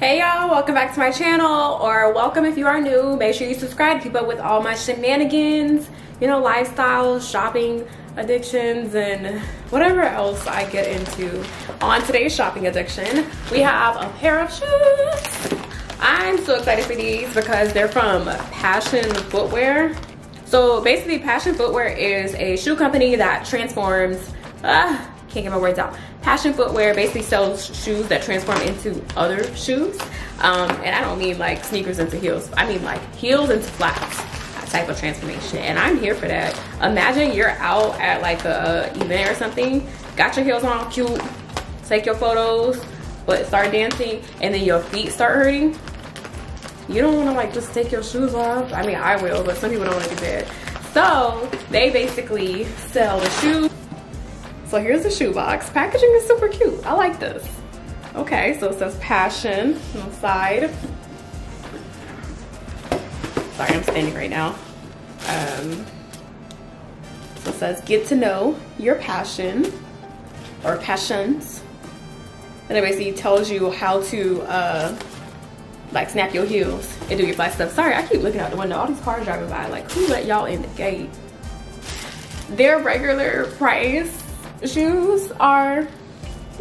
Hey y'all, welcome back to my channel, or welcome if you are new. Make sure you subscribe to keep up with all my shenanigans, you know, lifestyles, shopping addictions, and whatever else I get into. On today's shopping addiction, we have a pair of shoes. I'm so excited for these because they're from Pashion Footwear. So basically, Pashion Footwear is a shoe company that transforms, can't get my words out. Pashion Footwear basically sells shoes that transform into other shoes. And I don't mean like sneakers into heels. I mean like heels into flats, that type of transformation. And I'm here for that. Imagine you're out at like a event or something, got your heels on, cute, take your photos, but start dancing and then your feet start hurting. You don't wanna like just take your shoes off. I mean, I will, but some people don't wanna do that. So they basically sell the shoes. So here's the shoe box. Packaging is super cute. I like this. Okay, so it says Pashion on the side. Sorry, I'm standing right now. So it says, get to know your passion or passions. And it basically tells you how to like snap your heels and do your flat stuff. Sorry, I keep looking out the window. All these cars driving by. Like, who let y'all in the gate? Their regular price shoes are a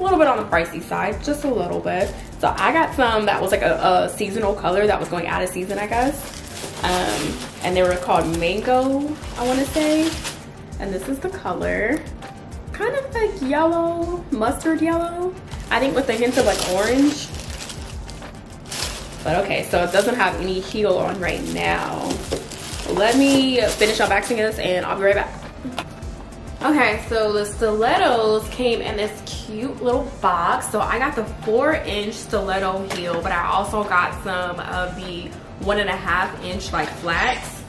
little bit on the pricey side, just a little bit. So I got some that was like a seasonal color that was going out of season, I guess. And they were called Mango, I want to say. And this is the color, kind of like yellow, mustard yellow, I think, with a hint of like orange. But okay, so it doesn't have any heel on right now. Let me finish unboxing this and I'll be right back. Okay, so the stilettos came in this cute little box. So I got the 4-inch stiletto heel, but I also got some of the 1.5-inch like flats.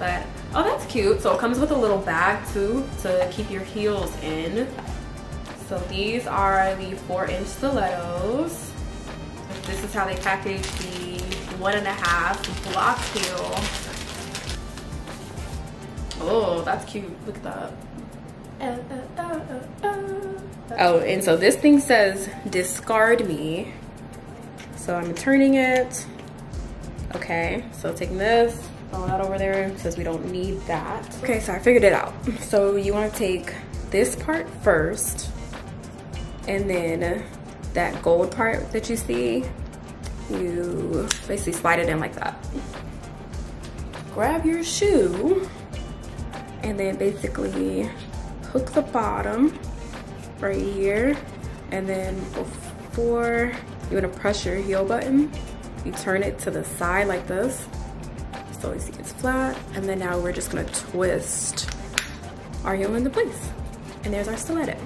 But, oh, that's cute. So it comes with a little bag too to keep your heels in. So these are the 4-inch stilettos. This is how they package the 1.5 block heel. Oh, that's cute. Look at that. Oh, and so this thing says discard me. So I'm turning it. Okay, so taking this, throwing that over there because we don't need that. Okay, so I figured it out. So you want to take this part first, and then that gold part that you see, you basically slide it in like that. Grab your shoe. And then basically hook the bottom right here. And then before you want to press your heel button, you turn it to the side like this. So you see it's flat. And then now we're just gonna twist our heel into place. And there's our stiletto.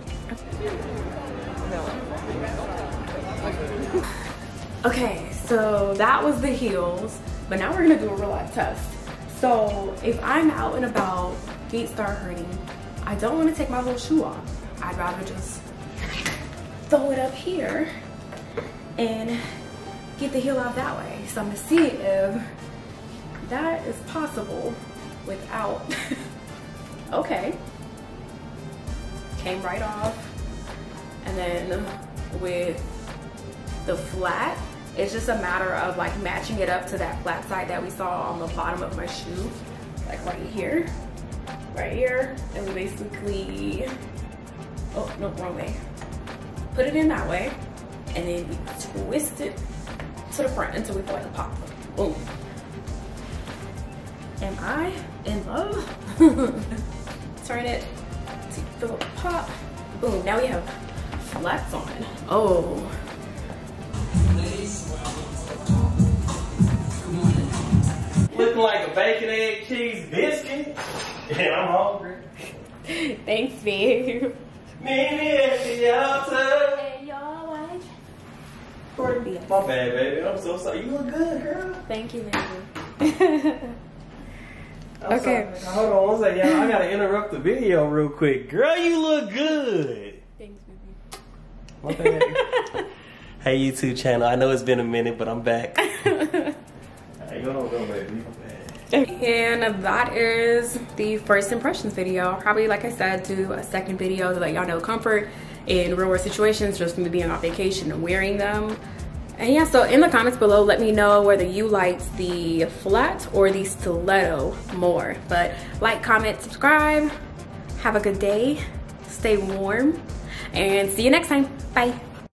Okay, so that was the heels, but now we're gonna do a real life test. So if I'm out and about, feet start hurting, I don't want to take my little shoe off. I'd rather just throw it up here and get the heel out that way. So I'm gonna see if that is possible without. Okay, came right off. And then with the flat, it's just a matter of like matching it up to that flat side that we saw on the bottom of my shoe, like right here, and we basically, oh no, wrong way, put it in that way, and then we twist it to the front until we feel like a pop. Boom. Am I in love? Turn it to feel a pop. Boom, now we have flats on. Oh. Looking like a bacon, egg, cheese, biscuit. And I'm hungry. Thanks, babe. Hey, y'all, like corned beef. My bad, baby. I'm so sorry. You look good, girl. Thank you, baby. Okay. Sorry. Hold on 1 second, y'all. I gotta interrupt the video real quick. Girl, you look good. Thanks, baby. My bad. Hey, YouTube channel. I know it's been a minute, but I'm back. Hey, you don't know, baby. And that is the first impressions video. I'll probably, like I said, do a second video to let y'all know comfort in real world situations, just from me being on vacation and wearing them. And yeah, so in the comments below, let me know whether you liked the flat or the stiletto more. But like, comment, subscribe, have a good day, stay warm, and see you next time. Bye.